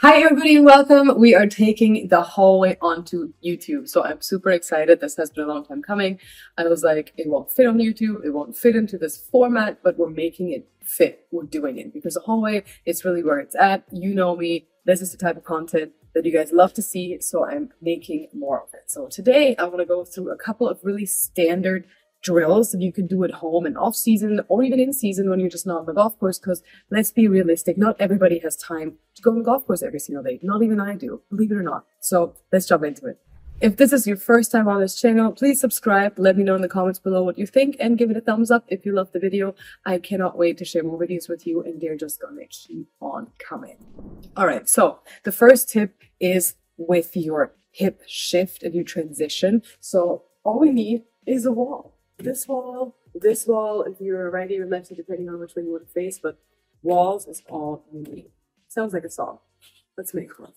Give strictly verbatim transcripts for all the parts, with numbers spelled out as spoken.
Hi everybody, welcome. We are taking the hallway onto YouTube. So I'm super excited. This has been a long time coming. I was like, it won't fit on YouTube. It won't fit into this format, but we're making it fit. We're doing it because the hallway is really where it's at. You know me. This is the type of content that you guys love to see. So I'm making more of it. So today I want to go through a couple of really standard drills that you can do at home and off season, or even in season when you're just not on the golf course, because let's be realistic, not everybody has time to go on the golf course every single day. Not even I do, believe it or not. So let's jump into it. If this is your first time on this channel, please subscribe. Let me know in the comments below what you think and give it a thumbs up if you love the video. I cannot wait to share more videos with you, and they're just gonna keep on coming. All right, so the first tip is with your hip shift and your transition. So all we need is a wall. This wall, this wall, if you're righty or lefty, depending on which way you want to face, but walls is all you need. Sounds like a song. Let's make one.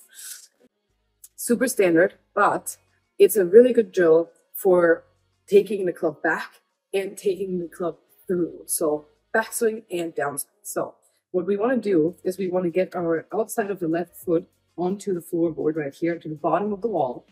Super standard, but it's a really good drill for taking the club back and taking the club through. So backswing and downswing. So what we want to do is we want to get our outside of the left foot onto the floorboard right here, to the bottom of the wall.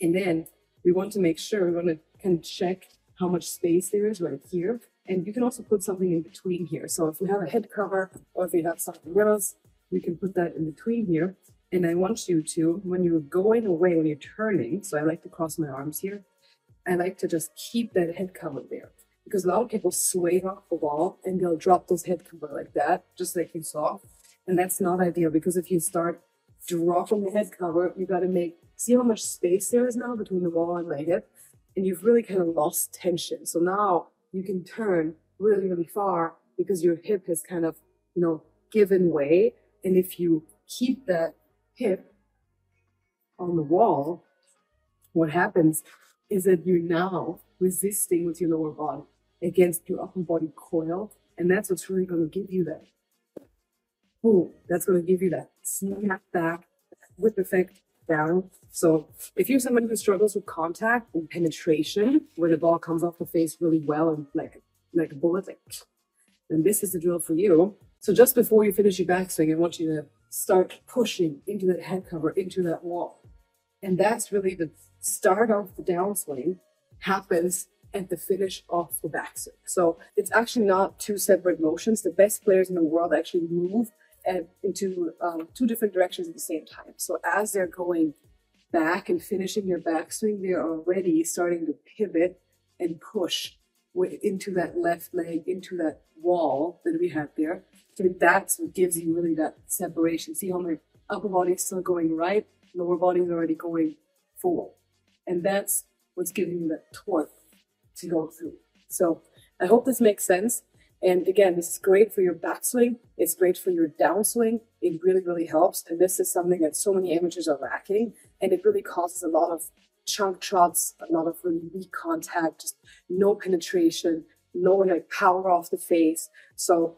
And then we want to make sure we want to kind of check how much space there is right here. And you can also put something in between here. So if we have a head cover or if you have something else, we can put that in between here. And I want you to, when you're going away, when you're turning, so I like to cross my arms here, I like to just keep that head cover there, because a lot of people sway off the wall and they'll drop this head cover like that, just like you saw. And that's not ideal, because if you start dropping the head cover, you gotta make, see how much space there is now between the wall and my hip? And you've really kind of lost tension. So now you can turn really, really far because your hip has kind of, you know, given way. And if you keep that hip on the wall, what happens is that you're now resisting with your lower body against your upper body coil. And that's what's really going to give you that. Ooh, that's going to give you that snap back whip effect down. So if you're someone who struggles with contact and penetration, where the ball comes off the face really well and like like a bullet, like, then this is the drill for you. So just before you finish your backswing, I want you to start pushing into that head cover, into that wall. And that's really the start of the downswing happens at the finish of the backswing. So it's actually not two separate motions. The best players in the world actually move and into um, two different directions at the same time. So as they're going back and finishing their backswing, they're already starting to pivot and push with, into that left leg, into that wall that we had there. So that's what gives you really that separation. See how my upper body is still going right, lower body is already going forward. And that's what's giving you that torque to go through. So I hope this makes sense. And again, this is great for your backswing. It's great for your downswing. It really, really helps. And this is something that so many amateurs are lacking. And it really causes a lot of chunk trots, a lot of really weak contact, just no penetration, no like power off the face. So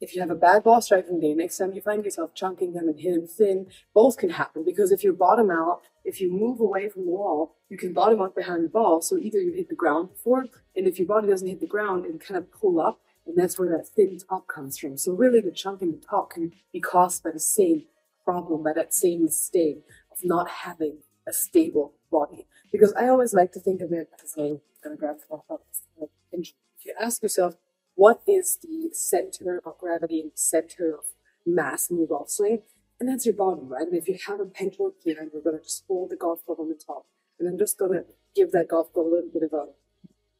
if you have a bad ball striking day, next time you find yourself chunking them and hitting thin, both can happen. Because if you bottom out, if you move away from the wall, you can bottom out behind the ball. So either you hit the ground before, and if your body doesn't hit the ground, and kind of pull up. And that's where that thin top comes from. So really the chunk in the top can be caused by the same problem, by that same mistake of not having a stable body. Because I always like to think of it as a gravitational injury. If you ask yourself, what is the center of gravity and center of mass in your golf swing? And that's your body, right? And if you have a pendulum here, and you're going to just hold the golf club on the top, and I'm just going to give that golf club a little bit of a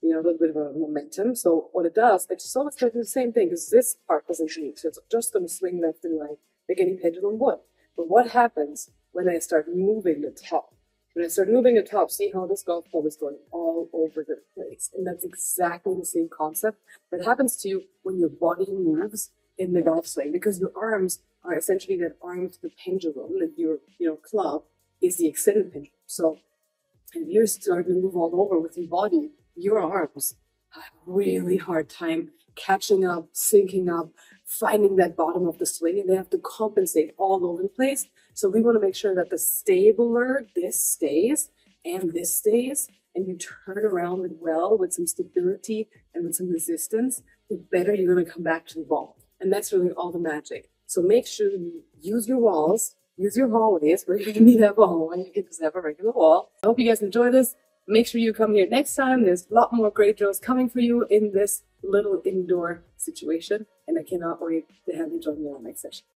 you know, a little bit of a momentum. So what it does, it's always going to do the same thing, because this part doesn't move. So it's just going to swing left and right, like any pendulum would. But what happens when I start moving the top? When I start moving the top, see how this golf club is going all over the place. And that's exactly the same concept that happens to you when your body moves in the golf swing, because your arms are essentially that arm to the pendulum, and your, you know, club is the extended pendulum. So if you're starting to move all over with your body, your arms have a really hard time catching up, sinking up, finding that bottom of the swing, and they have to compensate all over the place. So we want to make sure that the stabler, this stays, and this stays, and you turn around it well with some stability and with some resistance, the better you're going to come back to the ball. And that's really all the magic. So make sure you use your walls, use your hallways. We're going to need that wall when you can just have a regular wall. I hope you guys enjoy this. Make sure you come here next time. There's a lot more great drills coming for you in this little indoor situation. And I cannot wait to have you join me on my next session.